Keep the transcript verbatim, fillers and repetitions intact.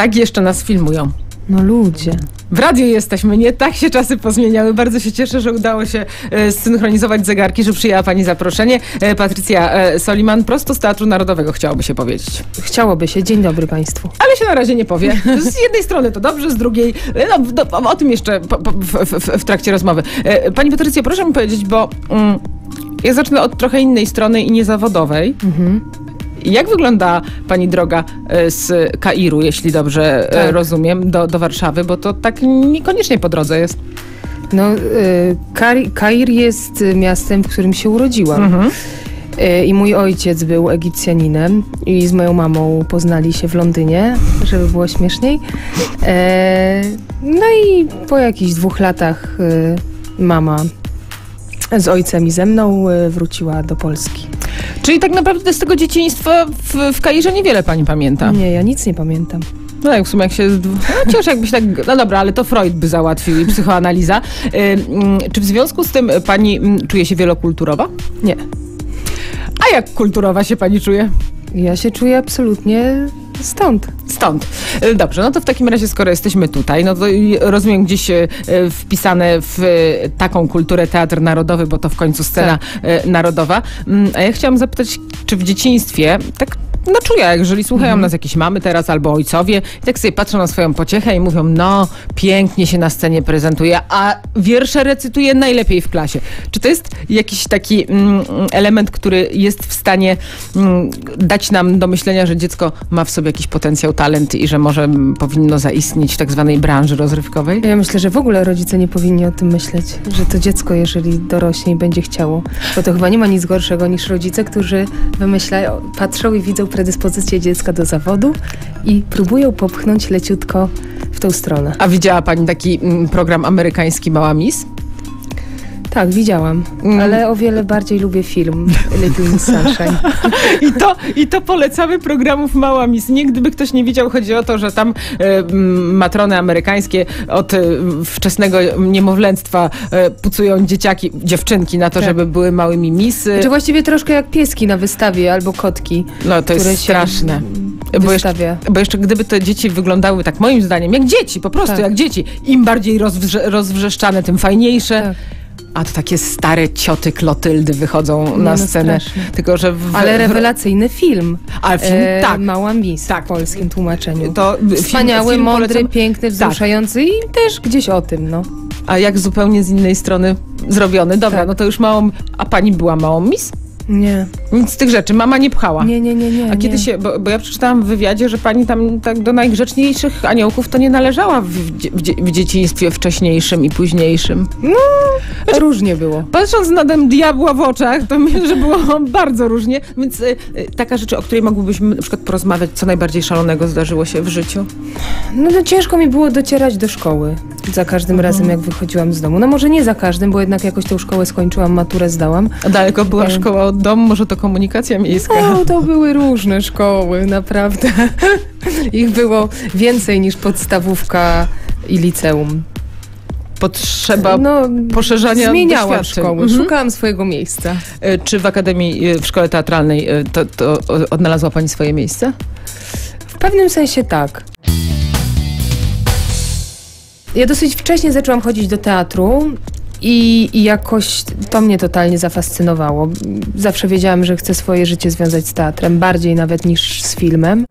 Tak jeszcze nas filmują. No ludzie. W radiu jesteśmy, nie? Tak się czasy pozmieniały. Bardzo się cieszę, że udało się zsynchronizować zegarki, że przyjęła pani zaproszenie. Patrycja Soliman, prosto z Teatru Narodowego, chciałoby się powiedzieć. Chciałoby się. Dzień dobry państwu. Ale się na razie nie powie. Z jednej strony to dobrze, z drugiej... No, do, o tym jeszcze po, po, w, w, w trakcie rozmowy. Pani Patrycjo, proszę mi powiedzieć, bo mm, ja zacznę od trochę innej strony i niezawodowej. Mhm. Jak wygląda pani droga z Kairu, jeśli dobrze tak. rozumiem, do, do Warszawy? Bo to tak niekoniecznie po drodze jest. No, Kair, Kair jest miastem, w którym się urodziłam. Mhm. I mój ojciec był Egipcjaninem i z moją mamą poznali się w Londynie, żeby było śmieszniej. No i po jakichś dwóch latach mama z ojcem i ze mną wróciła do Polski. Czyli tak naprawdę z tego dzieciństwa w, w Kairze niewiele pani pamięta. Nie, ja nic nie pamiętam. No jak w sumie jak się... No, ciężko jakbyś tak... No dobra, ale to Freud by załatwił i psychoanaliza. Y, y, czy w związku z tym pani czuje się wielokulturowa? Nie. A jak kulturowa się pani czuje? Ja się czuję absolutnie... Stąd. Stąd. Dobrze, no to w takim razie, skoro jesteśmy tutaj, no to rozumiem gdzieś wpisane w taką kulturę Teatr Narodowy, bo to w końcu scena tak. narodowa. A ja chciałam zapytać, czy w dzieciństwie, tak no czuję, jeżeli słuchają mhm. nas jakieś mamy teraz albo ojcowie i tak sobie patrzą na swoją pociechę i mówią, no pięknie się na scenie prezentuje, a wiersze recytuje najlepiej w klasie. Czy to jest jakiś taki mm, element, który jest w stanie mm, dać nam do myślenia, że dziecko ma w sobie jakiś potencjał, talent i że może powinno zaistnieć w tak zwanej branży rozrywkowej? Ja myślę, że w ogóle rodzice nie powinni o tym myśleć, że to dziecko, jeżeli dorośnie i będzie chciało, bo to chyba nie ma nic gorszego niż rodzice, którzy wymyślają, patrzą i widzą predyspozycję dziecka do zawodu i próbują popchnąć leciutko w tą stronę. A widziała pani taki program amerykański Mała Miss? Tak, widziałam, mm. ale o wiele bardziej lubię film Little Miss Sunshine. I, to, I to polecamy programów Mała Miss. Nie, gdyby ktoś nie widział, chodzi o to, że tam y, matrony amerykańskie od y, wczesnego niemowlęctwa y, pucują dzieciaki, dziewczynki na to, tak. żeby były małymi misy. Znaczy właściwie troszkę jak pieski na wystawie albo kotki. No to jest straszne. Bo jeszcze, bo jeszcze gdyby te dzieci wyglądały tak moim zdaniem, jak dzieci, po prostu tak. jak dzieci. Im bardziej rozwrze rozwrzeszczane, tym fajniejsze. Tak. A to takie stare cioty Klotyldy wychodzą no, na scenę. No tylko, że w, ale rewelacyjny film. Ale film, e, tak. Mała Miss tak. w polskim tłumaczeniu. To wspaniały, film, mądry, polecam. Piękny, wzruszający tak. i też gdzieś o tym, no. A jak zupełnie z innej strony zrobiony. Dobra, tak. no to już małą... A pani była Małą Miss? Nie. Nic z tych rzeczy. Mama nie pchała. Nie, nie, nie. nie A kiedy nie. się... Bo, bo ja przeczytałam w wywiadzie, że pani tam tak do najgrzeczniejszych aniołków to nie należała w, w, w dzieciństwie wcześniejszym i późniejszym. No, znaczy, różnie było. Patrząc na ten diabła w oczach, to myślę, że było bardzo różnie. Więc y, taka rzecz, o której mogłybyśmy na przykład porozmawiać, co najbardziej szalonego zdarzyło się w życiu. No, no ciężko mi było docierać do szkoły. Za każdym mhm. razem, jak wychodziłam z domu. No może nie za każdym, bo jednak jakoś tę szkołę skończyłam, maturę zdałam. A daleko była e... szkoła od domu, może to komunikacja miejska? No, to były różne szkoły, naprawdę. Ich było więcej niż podstawówka i liceum. Potrzeba no, poszerzania zmieniałam szkoły, mhm. szukałam swojego miejsca. Czy w Akademii, w Szkole Teatralnej to, to odnalazła pani swoje miejsce? W pewnym sensie tak. Ja dosyć wcześnie zaczęłam chodzić do teatru i, i jakoś to mnie totalnie zafascynowało. Zawsze wiedziałam, że chcę swoje życie związać z teatrem, bardziej nawet niż z filmem.